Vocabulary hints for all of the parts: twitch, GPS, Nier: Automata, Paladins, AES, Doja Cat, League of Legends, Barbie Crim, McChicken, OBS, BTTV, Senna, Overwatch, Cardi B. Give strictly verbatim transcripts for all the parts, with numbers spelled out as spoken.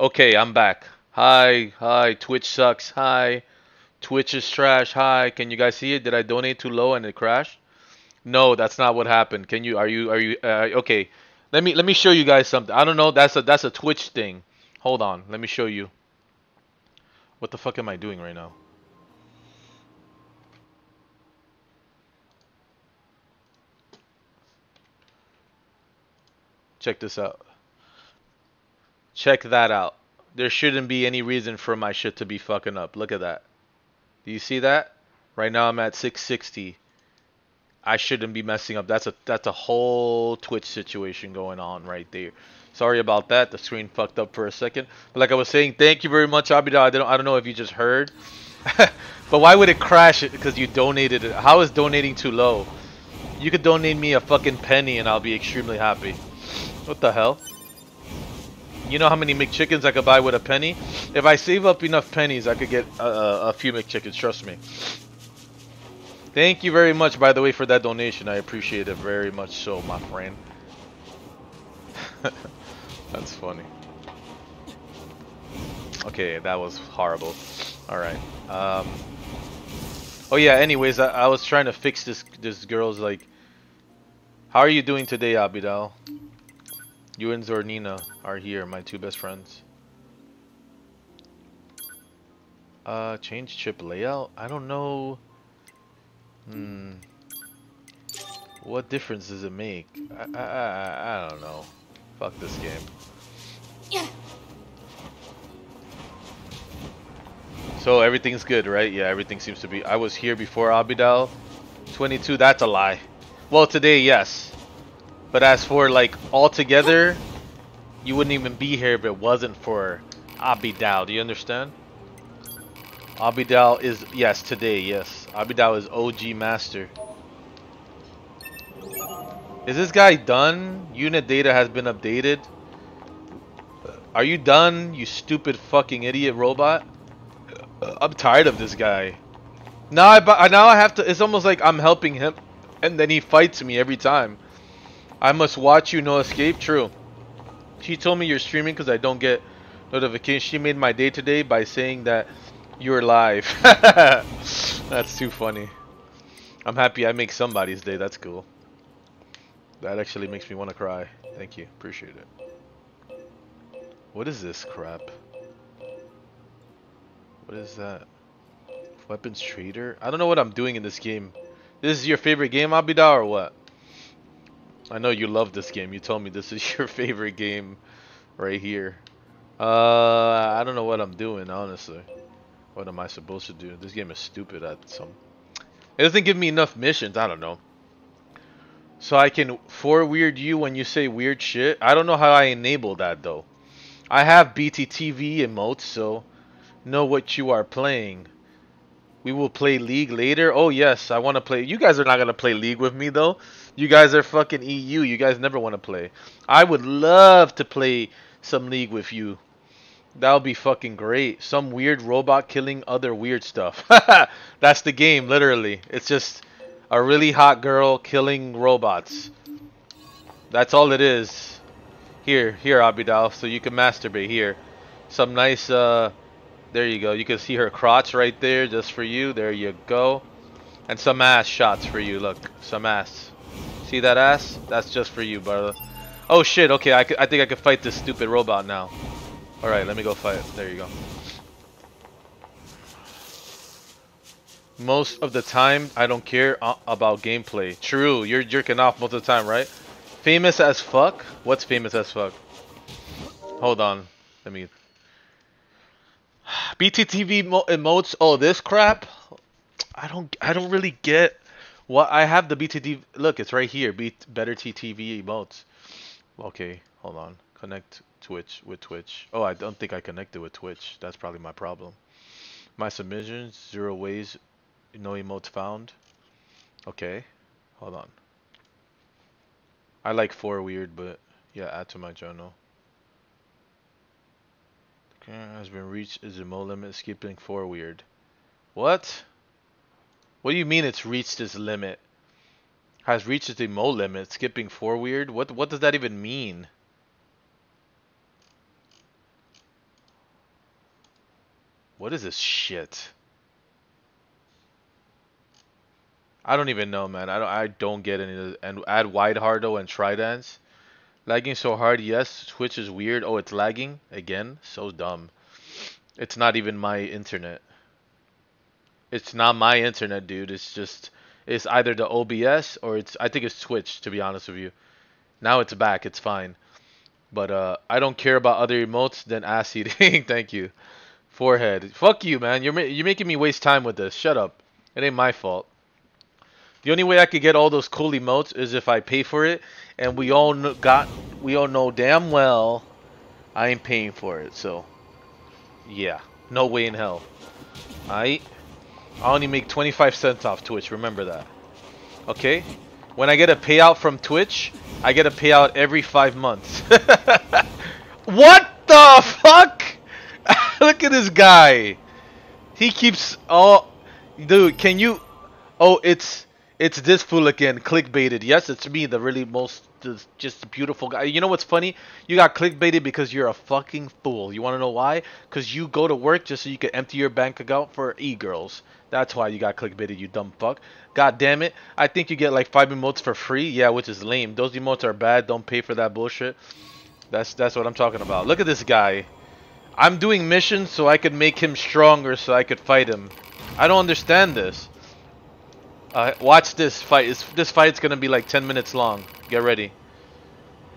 Okay, I'm back. Hi, hi, Twitch sucks. Hi, Twitch is trash. Hi, can you guys see it? Did I donate too low and it crashed? No, that's not what happened. Can you, are you, are you, uh, okay. Let me, let me show you guys something. I don't know. That's a, that's a Twitch thing. Hold on. Let me show you. What the fuck am I doing right now? Check this out. Check that out. There shouldn't be any reason for my shit to be fucking up. Look at that. Do you see that? Right now I'm at six sixty. I shouldn't be messing up. That's a that's a whole Twitch situation going on right there. Sorry about that. The screen fucked up for a second. But like I was saying, thank you very much, Abida. I don't I don't know if you just heard. But why would it crash it because you donated it? How is donating too low? You could donate me a fucking penny and I'll be extremely happy. What the hell? You know how many McChickens I could buy with a penny? If I save up enough pennies, I could get a, a few McChickens, trust me. Thank you very much, by the way, for that donation. I appreciate it very much so, my friend. That's funny. Okay, that was horrible. Alright. Um, oh yeah, anyways, I, I was trying to fix this, this girl's, like... How are you doing today, Abidal? You and Zornina are here, my two best friends. Uh, change chip layout? I don't know. Hmm. What difference does it make? I, I, I, I don't know. Fuck this game. Yeah. So everything's good, right? Yeah, everything seems to be. I was here before Abidal. twenty-two, that's a lie. Well, today, yes. But as for like all together, you wouldn't even be here if it wasn't for Abidal. Do you understand? Abidal is yes today. Yes, Abidal is O G master. Is this guy done? Unit data has been updated. Are you done, you stupid fucking idiot robot? I'm tired of this guy. Now I now I have to. It's almost like I'm helping him, and then he fights me every time. I must watch you, no escape. True. She told me you're streaming because I don't get notifications. She made my day today by saying that you're live. That's too funny. I'm happy I make somebody's day. That's cool. That actually makes me want to cry. Thank you. Appreciate it. What is this crap? What is that? Weapons trader? I don't know what I'm doing in this game. This is your favorite game, Abidal, or what? I know you love this game. You told me this is your favorite game right here. Uh, I don't know what I'm doing, honestly. What am I supposed to do? This game is stupid at some... It doesn't give me enough missions. I don't know. So I can four-weird you when you say weird shit. I don't know how I enable that, though. I have B T T V emotes, so know what you are playing. We will play League later. Oh, yes. I want to play. You guys are not going to play League with me, though. You guys are fucking E U. You guys never want to play. I would love to play some League with you. That would be fucking great. Some weird robot killing other weird stuff. That's the game, literally. It's just a really hot girl killing robots. That's all it is. Here, here, Abidal, so you can masturbate here. Some nice, uh, there you go. You can see her crotch right there just for you. There you go. And some ass shots for you. Look, some ass. See that ass? That's just for you, brother. Oh shit, okay, I, I think I could fight this stupid robot now. Alright, let me go fight it. There you go. Most of the time, I don't care about gameplay. True, you're jerking off most of the time, right? Famous as fuck? What's famous as fuck? Hold on. Let me... B T T V emotes? Oh, this crap? I don't, I don't really get... What I have the B T T V. Look, it's right here. Be better T T V emotes. Okay, hold on. Connect Twitch with Twitch. Oh, I don't think I connected with Twitch. That's probably my problem. My submissions zero ways, no emotes found. Okay, hold on. I like four weird, but yeah, add to my journal. Okay, has been reached is emote limit. Skipping four weird. What? What do you mean it's reached its limit? Has reached its emote limit, skipping four weird? What what does that even mean? What is this shit? I don't even know, man. I don't. I don't get any of this. And add wide hardo and tridents. Lagging so hard. Yes, Twitch is weird. Oh, it's lagging again. So dumb. It's not even my internet. It's not my internet, dude. It's just. It's either the O B S or it's. I think it's Twitch, to be honest with you. Now it's back. It's fine. But uh, I don't care about other emotes than ass eating. Thank you. Forehead. Fuck you, man. You're ma you're making me waste time with this. Shut up. It ain't my fault. The only way I could get all those cool emotes is if I pay for it, and we all kn got we all know damn well I ain't paying for it. So yeah, no way in hell. I I only make twenty-five cents off Twitch. Remember that. Okay. When I get a payout from Twitch, I get a payout every five months. What the fuck? Look at this guy. He keeps oh, dude. Can you? Oh, it's. It's this fool again, clickbaited. Yes, it's me, the really most, just beautiful guy. You know what's funny? You got clickbaited because you're a fucking fool. You want to know why? Because you go to work just so you can empty your bank account for e-girls. That's why you got clickbaited, you dumb fuck. God damn it. I think you get like five emotes for free. Yeah, which is lame. Those emotes are bad. Don't pay for that bullshit. That's, that's what I'm talking about. Look at this guy. I'm doing missions so I could make him stronger so I could fight him. I don't understand this. Uh, watch this fight. It's, this fight's gonna be like ten minutes long. Get ready.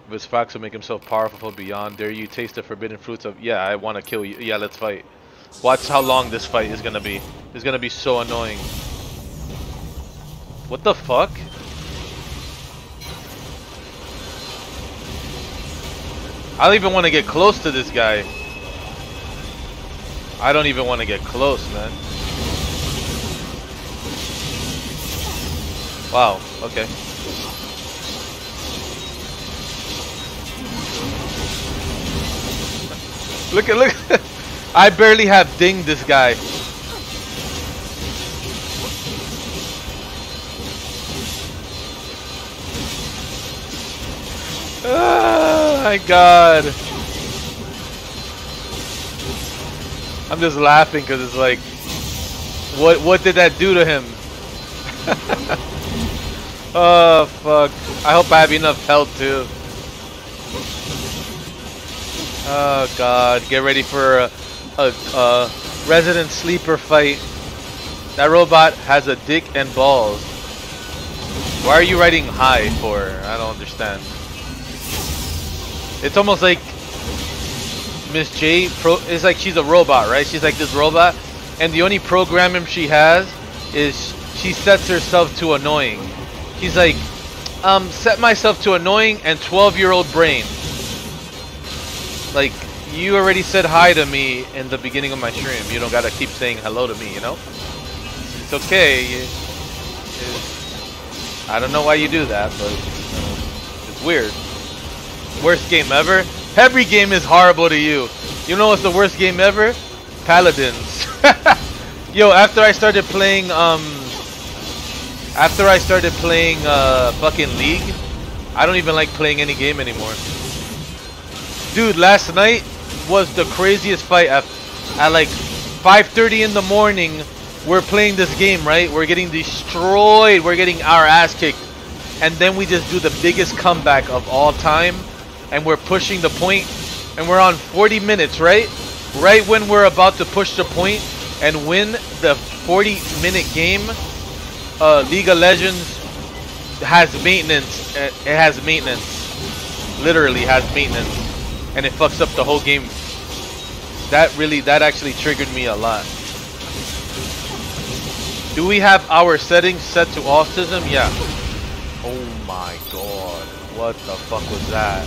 This fox will make himself powerful beyond. Dare you taste the forbidden fruits of... Yeah, I want to kill you. Yeah, let's fight. Watch how long this fight is gonna be. It's gonna be so annoying. What the fuck? I don't even want to get close to this guy. I don't even want to get close, man. Wow, okay. Look at, look. I barely have dinged this guy. Oh my god. I'm just laughing because it's like, what, what did that do to him? Oh fuck, I hope I have enough health too. Oh god, get ready for a, a, a resident sleeper fight. That robot has a dick and balls. Why are you writing high for? I don't understand. It's almost like Miss J, pro it's like she's a robot, right? She's like this robot, and the only programming she has is she sets herself to annoying. He's like, um, set myself to annoying and twelve-year-old brain. Like, you already said hi to me in the beginning of my stream. You don't gotta keep saying hello to me, you know? It's okay. It's, I don't know why you do that, but uh, it's weird. Worst game ever? Every game is horrible to you. You know what's the worst game ever? Paladins. Yo, after I started playing, um... After I started playing uh, fucking League, I don't even like playing any game anymore. Dude, last night was the craziest fight. At, at like five thirty in the morning, we're playing this game, right? We're getting destroyed. We're getting our ass kicked. And then we just do the biggest comeback of all time. And we're pushing the point. And we're on forty minutes, right? Right when we're about to push the point and win the forty minute game... Uh, League of Legends has maintenance. It has maintenance. Literally has maintenance, and it fucks up the whole game. That really, that actually triggered me a lot. Do we have our settings set to autism? Yeah. Oh my god! What the fuck was that?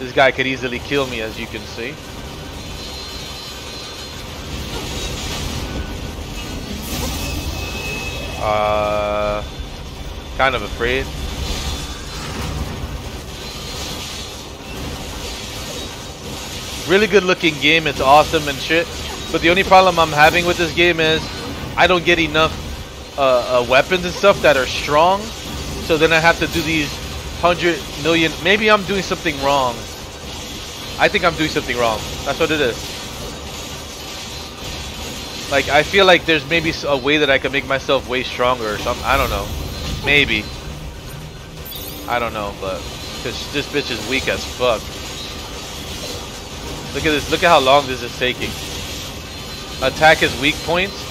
This guy could easily kill me, as you can see. Uh, kind of afraid. Really good looking game. It's awesome and shit. But the only problem I'm having with this game is I don't get enough uh, uh, weapons and stuff that are strong. So then I have to do these hundred million. Maybe I'm doing something wrong. I think I'm doing something wrong. That's what it is. Like, I feel like there's maybe a way that I could make myself way stronger or something. I don't know. Maybe. I don't know, but... Because this bitch is weak as fuck. Look at this. Look at how long this is taking. Attack is weak points.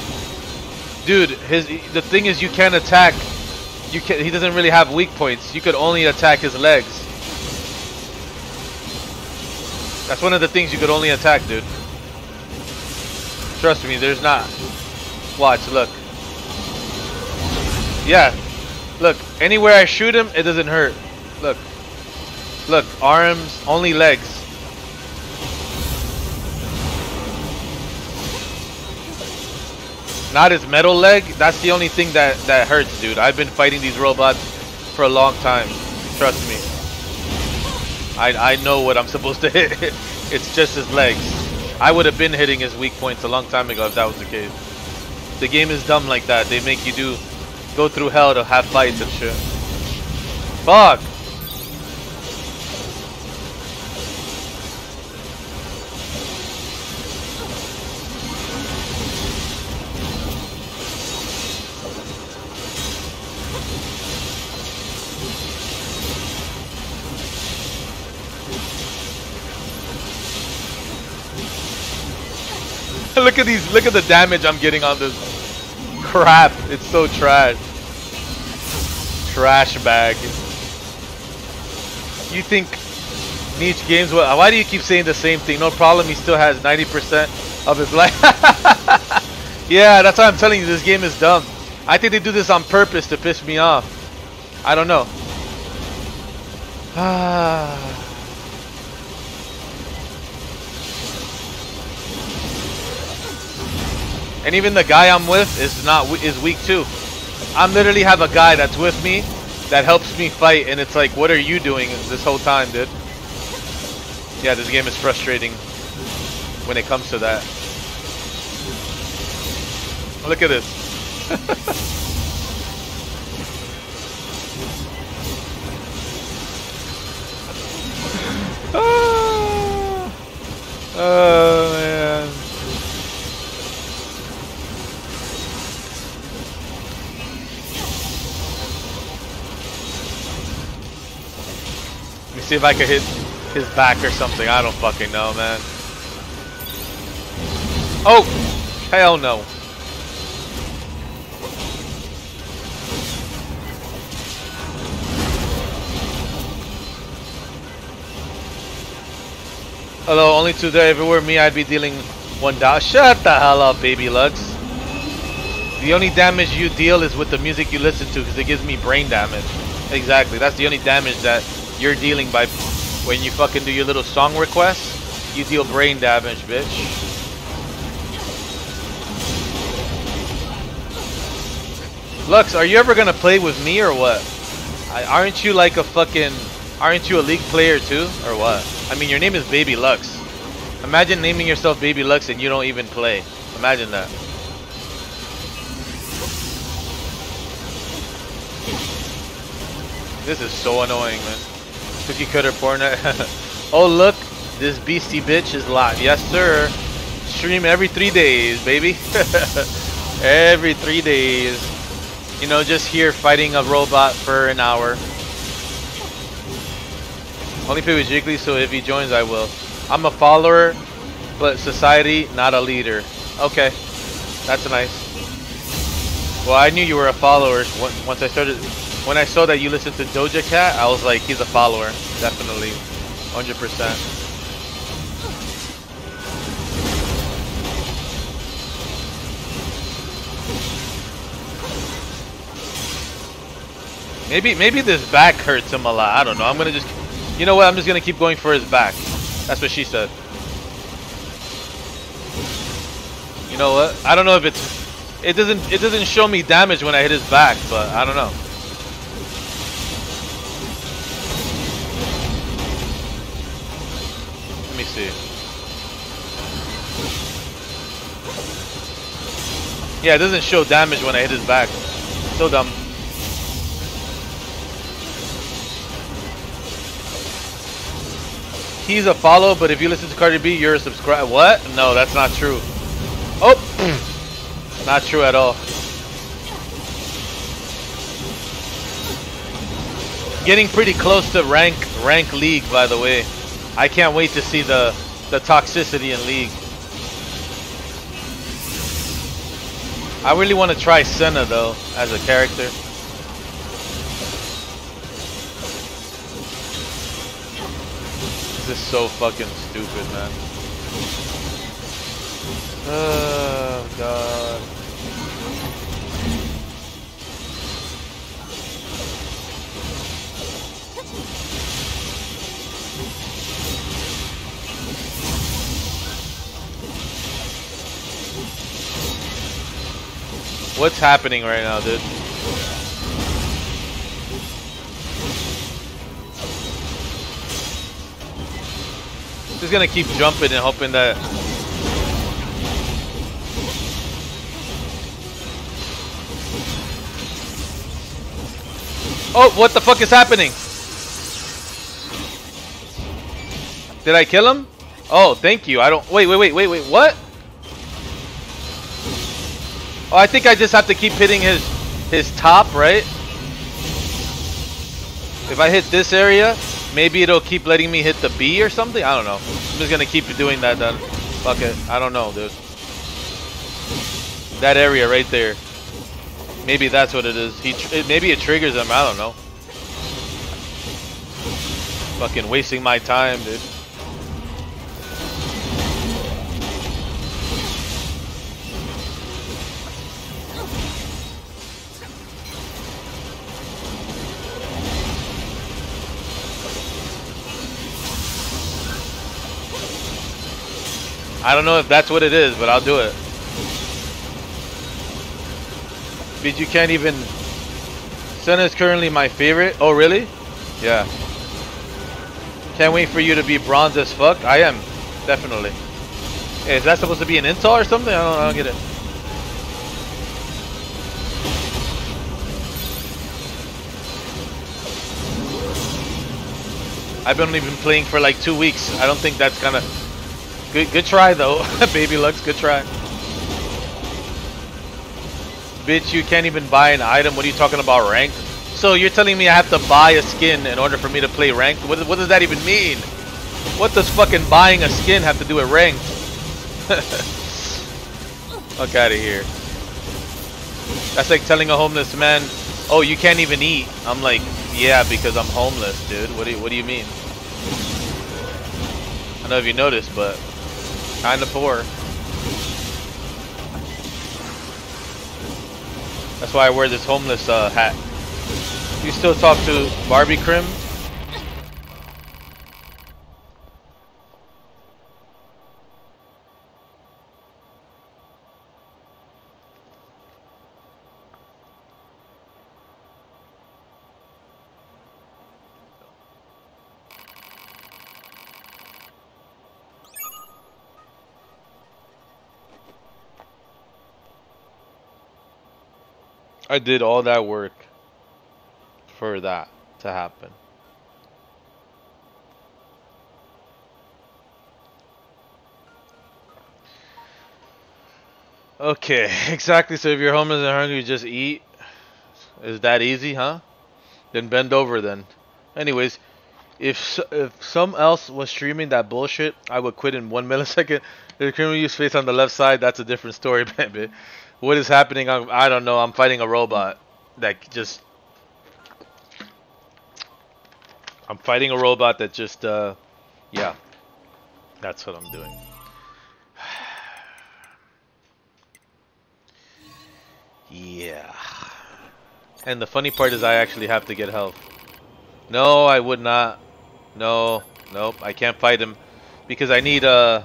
Dude, his the thing is you can't attack. You can he doesn't really have weak points. You could only attack his legs. That's one of the things you could only attack, dude. Trust me, there's not. Watch, look. Yeah. Look, anywhere I shoot him, it doesn't hurt. Look. Look, arms, only legs. Not his metal leg. That's the only thing that that hurts, dude. I've been fighting these robots for a long time. Trust me. I I know what I'm supposed to hit. It's just his legs. I would have been hitting his weak points a long time ago if that was the case. The game is dumb like that. They make you do go through hell to have fights and shit. Fuck. Look at these, look at the damage I'm getting on this crap. It's so trash. Trash bag. You think niche games will, why do you keep saying the same thing? No problem, he still has ninety percent of his life. Yeah, that's why I'm telling you, this game is dumb. I think they do this on purpose to piss me off. I don't know. Ah. And even the guy I'm with is not is weak too. I literally have a guy that's with me that helps me fight, and it's like, what are you doing this whole time, dude? Yeah, this game is frustrating when it comes to that. Look at this. Oh, oh man. See if I could hit his back or something. I don't fucking know, man. Oh! Hell no. Hello, only two there. If it were me, I'd be dealing one down. Shut the hell up, baby Lux. The only damage you deal is with the music you listen to, because it gives me brain damage. Exactly. That's the only damage that you're dealing by when you fucking do your little song requests. You deal brain damage, bitch. Lux, are you ever gonna play with me or what? I, aren't you like a fucking... Aren't you a League player too? Or what? I mean, your name is Baby Lux. Imagine naming yourself Baby Lux and you don't even play. Imagine that. This is so annoying, man. Cookie cutter porn. Oh, look. This beastie bitch is live. Yes, sir. Stream every three days, baby. Every three days. You know, just here fighting a robot for an hour. Only play with Jiggly, so if he joins, I will. I'm a follower, but society, not a leader. Okay. That's nice. Well, I knew you were a follower once I started... When I saw that you listened to Doja Cat, I was like, he's a follower. Definitely. one hundred percent. Maybe maybe this back hurts him a lot. I don't know. I'm going to just... You know what? I'm just going to keep going for his back. That's what she said. You know what? I don't know if it's... It doesn't, it doesn't show me damage when I hit his back, but I don't know. Let me see. Yeah, it doesn't show damage when I hit his back. So dumb. He's a follow, but if you listen to Cardi B, you're a subscriber. What? No, that's not true. Oh! Not true at all. Getting pretty close to rank rank league, by the way. I can't wait to see the the toxicity in league. I really want to try Senna though as a character. This is so fucking stupid, man. Oh god. What's happening right now, dude? Just gonna keep jumping and hoping that... Oh, what the fuck is happening? Did I kill him? Oh, thank you. I don't... Wait, wait, wait, wait, wait, what? Oh, I think I just have to keep hitting his his top, right? If I hit this area, maybe it'll keep letting me hit the B or something? I don't know. I'm just gonna keep doing that then. Fuck it. I don't know, dude. That area right there. Maybe that's what it is. He tr it, maybe it triggers him. I don't know. Fucking wasting my time, dude. I don't know if that's what it is, but I'll do it. But you can't even... Senna is currently my favorite. Oh, really? Yeah. Can't wait for you to be bronze as fuck. I am. Definitely. Hey, is that supposed to be an insult or something? I don't, I don't get it. I've only been playing for like two weeks. I don't think that's kind of... Good, good try though, Baby Lux, good try. Bitch, you can't even buy an item. What are you talking about, ranked? So you're telling me I have to buy a skin in order for me to play ranked? What, what does that even mean? What does fucking buying a skin have to do with ranked? Fuck out of here. That's like telling a homeless man, oh, you can't even eat. I'm like, yeah, because I'm homeless, dude. What do you, what do you mean? I don't know if you noticed, but... Kinda poor. That's why I wear this homeless uh, hat. You still talk to Barbie Crim? I did all that work for that to happen. Okay, exactly. So if you're homeless and hungry, just eat. Is that easy, huh? Then bend over then. Anyways, if if someone else was streaming that bullshit, I would quit in one millisecond. There's a criminal use face on the left side. That's a different story, baby. What is happening? I'm, I don't know. I'm fighting a robot that just... I'm fighting a robot that just, uh... yeah. That's what I'm doing. Yeah. And the funny part is I actually have to get health. No, I would not. No. Nope. I can't fight him. Because I need, uh...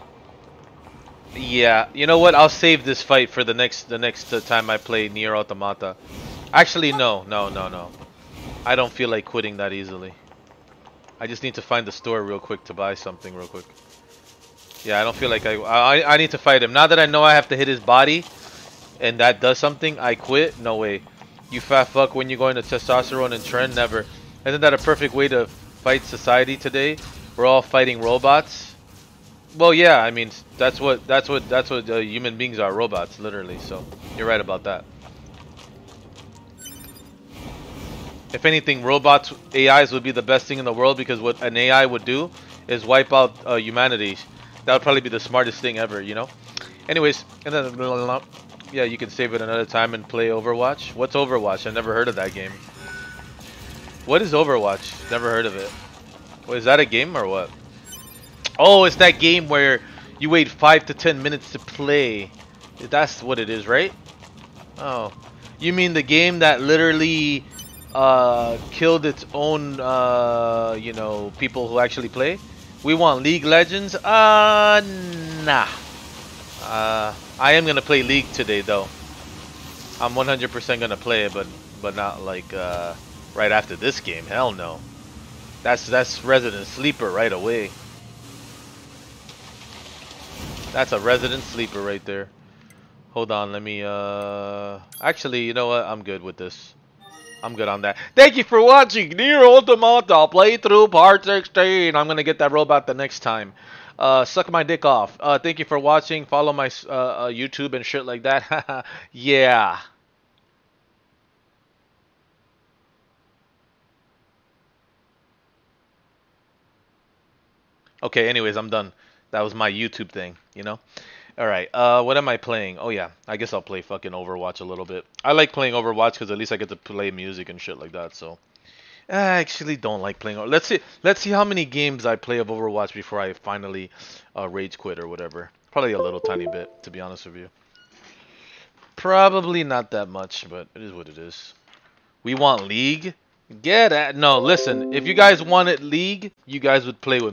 yeah, you know what? I'll save this fight for the next the next uh, time I play Nier Automata. Actually, no, no, no, no. I don't feel like quitting that easily. I just need to find the store real quick to buy something real quick. Yeah, I don't feel like I... I, I need to fight him. Now that I know I have to hit his body and that does something, I quit? No way. You fat fuck when you're going to testosterone and trend? Never. Isn't that a perfect way to fight society today? We're all fighting robots. Well, yeah, I mean, that's what that's what that's what uh, human beings are, robots, literally. So you're right about that. If anything, robots, A Is would be the best thing in the world, because what an A I would do is wipe out uh, humanity. That would probably be the smartest thing ever, you know. Anyways, and then blah, blah, blah. Yeah, you can save it another time and play Overwatch. What's Overwatch? I never heard of that game. What is Overwatch? Never heard of it. Well, is that a game or what? Oh, it's that game where you wait five to ten minutes to play. That's what it is, right? Oh, you mean the game that literally uh, killed its own, uh, you know, people who actually play? We want League Legends? Uh, nah. Uh, I am gonna play League today, though. I'm one hundred percent gonna play it, but but not like uh, right after this game. Hell no. That's that's resident sleeper right away. That's a resident sleeper right there. Hold on, let me, uh... Actually, you know what? I'm good with this. I'm good on that. Thank you for watching Nier Automata Playthrough Part sixteen. I'm gonna get that robot the next time. Uh, suck my dick off. Uh, thank you for watching. Follow my, uh, uh YouTube and shit like that. Yeah. Okay, anyways, I'm done. That was my YouTube thing, you know? Alright, uh, what am I playing? Oh, yeah. I guess I'll play fucking Overwatch a little bit. I like playing Overwatch because at least I get to play music and shit like that, so... I actually don't like playing... Let's see Let's see how many games I play of Overwatch before I finally uh, rage quit or whatever. Probably a little tiny bit, to be honest with you. Probably not that much, but it is what it is. We want League? Get at... No, listen. If you guys wanted League, you guys would play with